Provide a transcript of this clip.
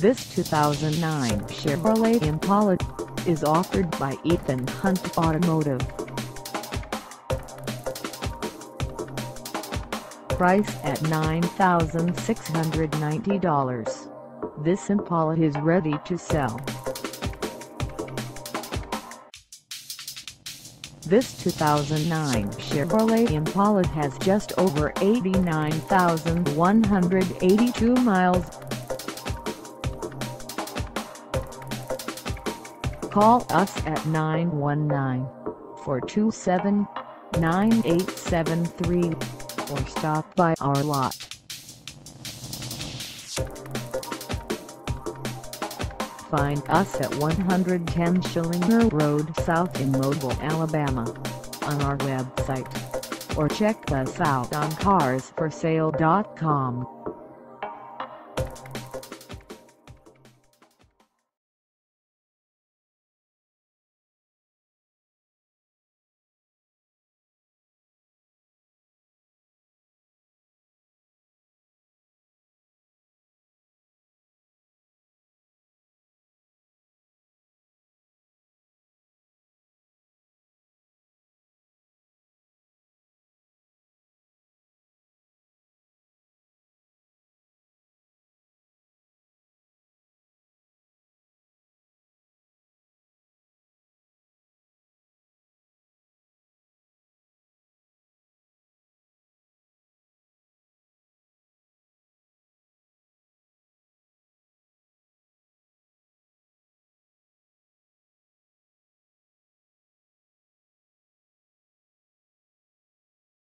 This 2009 Chevrolet Impala is offered by Ethan Hunt Automotive. Priced at $9,690, this Impala is ready to sell. This 2009 Chevrolet Impala has just over 89,182 miles. Call us at 919-427-9873. Or stop by our lot. Find us at 110 Schillinger Road South in Mobile, Alabama, on our website, or check us out on carsforsale.com.